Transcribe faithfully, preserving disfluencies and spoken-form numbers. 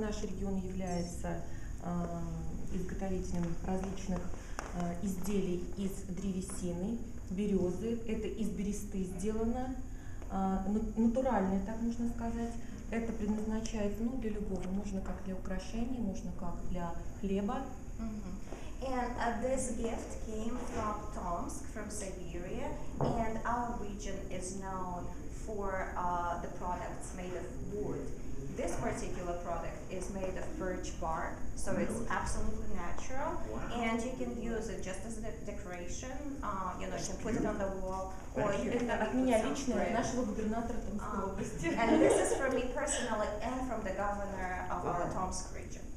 Наш регион является изготовителем различных изделий из древесины, березы. Это из бересты сделано, натуральное, так можно сказать. Это предназначается ну, для любого, можно как для украшений, можно как для хлеба. Mm-hmm. And uh, this gift came from Tomsk, from Siberia, and our region is known for uh, the products made of wood. This particular product is made of birch bark, so it's absolutely natural, wow. And you can use it just as a decoration. Uh, you know, you can put it on the wall, or you can make it some um, And this is from me personally and from the governor of our Tomsk region.